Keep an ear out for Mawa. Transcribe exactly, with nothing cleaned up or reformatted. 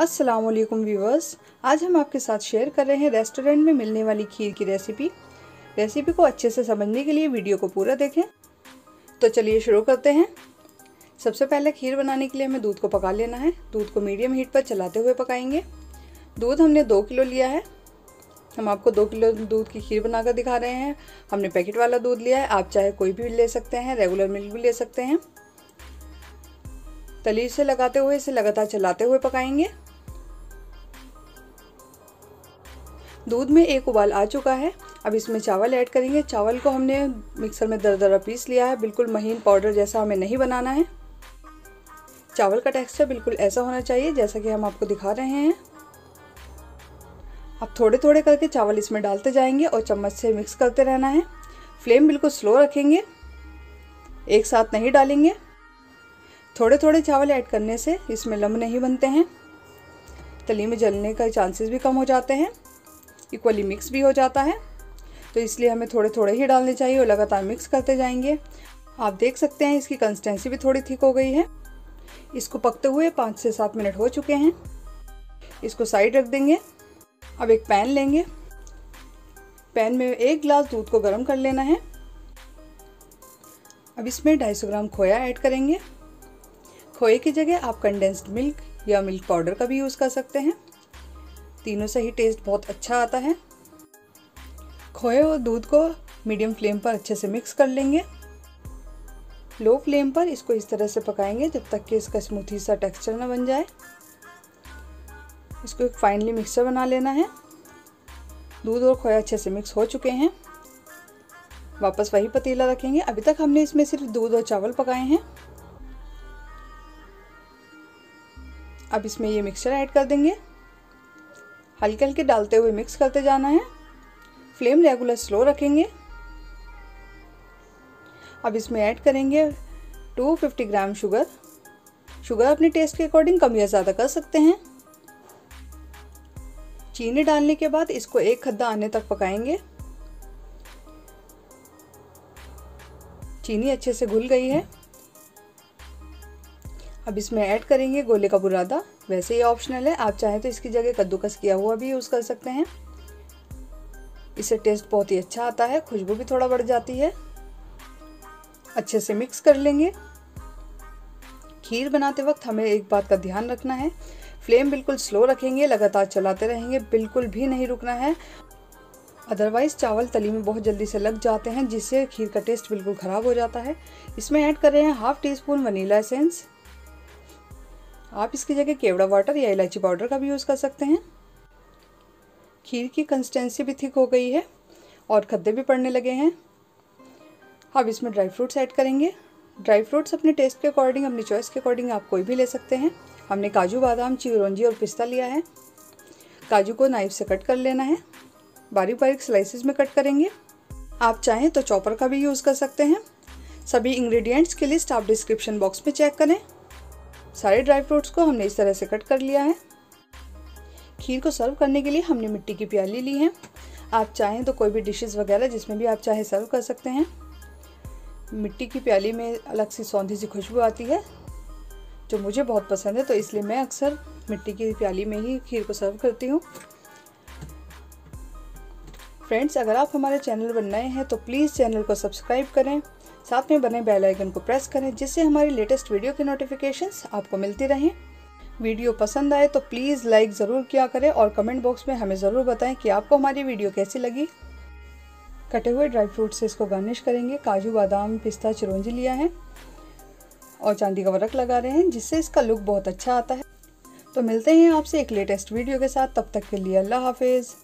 अस्सलाम वालेकुम व्यूवर्स, आज हम आपके साथ शेयर कर रहे हैं रेस्टोरेंट में मिलने वाली खीर की रेसिपी। रेसिपी को अच्छे से समझने के लिए वीडियो को पूरा देखें। तो चलिए शुरू करते हैं। सबसे पहले खीर बनाने के लिए हमें दूध को पका लेना है। दूध को मीडियम हीट पर चलाते हुए पकाएंगे। दूध हमने दो किलो लिया है। हम आपको दो किलो दूध की खीर बनाकर दिखा रहे हैं। हमने पैकेट वाला दूध लिया है, आप चाहे कोई भी ले सकते हैं, रेगुलर मिल्क भी ले सकते हैं। तली से लगाते हुए इसे लगातार चलाते हुए पकाएंगे। दूध में एक उबाल आ चुका है। अब इसमें चावल ऐड करेंगे। चावल को हमने मिक्सर में दरदरा पीस लिया है। बिल्कुल महीन पाउडर जैसा हमें नहीं बनाना है। चावल का टेक्सचर बिल्कुल ऐसा होना चाहिए जैसा कि हम आपको दिखा रहे हैं। अब थोड़े थोड़े करके चावल इसमें डालते जाएंगे और चम्मच से मिक्स करते रहना है। फ्लेम बिल्कुल स्लो रखेंगे, एक साथ नहीं डालेंगे। थोड़े थोड़े चावल ऐड करने से इसमें लम्ब नहीं बनते हैं, तली में जलने का चांसेस भी कम हो जाते हैं, इक्वली मिक्स भी हो जाता है। तो इसलिए हमें थोड़े थोड़े ही डालने चाहिए और लगातार मिक्स करते जाएंगे। आप देख सकते हैं इसकी कंसिस्टेंसी भी थोड़ी थिक हो गई है। इसको पकते हुए पाँच से सात मिनट हो चुके हैं। इसको साइड रख देंगे। अब एक पैन लेंगे। पैन में एक गिलास दूध को गर्म कर लेना है। अब इसमें ढाई सौ ग्राम खोया ऐड करेंगे। खोए की जगह आप कंडेंस्ड मिल्क या मिल्क पाउडर का भी यूज़ कर सकते हैं। तीनों से ही टेस्ट बहुत अच्छा आता है। खोए और दूध को मीडियम फ्लेम पर अच्छे से मिक्स कर लेंगे। लो फ्लेम पर इसको इस तरह से पकाएंगे जब तक कि इसका स्मूथी सा टेक्सचर ना बन जाए। इसको एक फाइनली मिक्सचर बना लेना है। दूध और खोया अच्छे से मिक्स हो चुके हैं। वापस वही पतीला रखेंगे। अभी तक हमने इसमें सिर्फ दूध और चावल पकाए हैं। अब इसमें ये मिक्सचर ऐड कर देंगे। हल्के हल्के डालते हुए मिक्स करते जाना है। फ्लेम रेगुलर स्लो रखेंगे। अब इसमें ऐड करेंगे दो सौ पचास ग्राम शुगर। शुगर अपने टेस्ट के अकॉर्डिंग कम या ज़्यादा कर सकते हैं। चीनी डालने के बाद इसको एक खद्दा आने तक पकाएंगे। चीनी अच्छे से घुल गई है। अब इसमें ऐड करेंगे गोले का बुरादा। वैसे ये ऑप्शनल है, आप चाहें तो इसकी जगह कद्दूकस किया हुआ भी यूज़ कर सकते हैं। इससे टेस्ट बहुत ही अच्छा आता है, खुशबू भी थोड़ा बढ़ जाती है। अच्छे से मिक्स कर लेंगे। खीर बनाते वक्त हमें एक बात का ध्यान रखना है, फ्लेम बिल्कुल स्लो रखेंगे, लगातार चलाते रहेंगे, बिल्कुल भी नहीं रुकना है। अदरवाइज़ चावल तली में बहुत जल्दी से लग जाते हैं जिससे खीर का टेस्ट बिल्कुल ख़राब हो जाता है। इसमें ऐड कर रहे हैं half teaspoon vanilla essence. आप इसकी जगह केवड़ा वाटर या इलायची पाउडर का भी यूज़ कर सकते हैं। खीर की कंसिस्टेंसी भी थिक हो गई है और खद्दे भी पड़ने लगे हैं। अब इसमें ड्राई फ्रूट्स ऐड करेंगे। ड्राई फ्रूट्स अपने टेस्ट के अकॉर्डिंग, अपनी चॉइस के अकॉर्डिंग आप कोई भी ले सकते हैं। हमने काजू, बादाम, चिरोंजी और पिस्ता लिया है। काजू को नाइफ से कट कर लेना है, बारीक बारीक स्लाइसिस में कट करेंगे। आप चाहें तो चॉपर का भी यूज़ कर सकते हैं। सभी इंग्रेडिएंट्स की लिस्ट आप डिस्क्रिप्शन बॉक्स में चेक करें। सारे ड्राई फ्रूट्स को हमने इस तरह से कट कर लिया है। खीर को सर्व करने के लिए हमने मिट्टी की प्याली ली है। आप चाहें तो कोई भी डिशेस वगैरह जिसमें भी आप चाहे सर्व कर सकते हैं। मिट्टी की प्याली में अलग सी सौंधी सी खुशबू आती है जो मुझे बहुत पसंद है, तो इसलिए मैं अक्सर मिट्टी की प्याली में ही खीर को सर्व करती हूँ। फ्रेंड्स, अगर आप हमारे चैनल पर नए हैं तो प्लीज़ चैनल को सब्सक्राइब करें, साथ में बने बेल आइकन को प्रेस करें जिससे हमारी लेटेस्ट वीडियो की नोटिफिकेशंस आपको मिलती रहें। वीडियो पसंद आए तो प्लीज़ लाइक ज़रूर किया करें और कमेंट बॉक्स में हमें ज़रूर बताएं कि आपको हमारी वीडियो कैसी लगी। कटे हुए ड्राई फ्रूट से इसको गार्निश करेंगे। काजू, बादाम, पिस्ता, चिरोंजी लिया है और चांदी का वर्क लगा रहे हैं जिससे इसका लुक बहुत अच्छा आता है। तो मिलते हैं आपसे एक लेटेस्ट वीडियो के साथ। तब तक के लिए अल्लाह हाफिज़।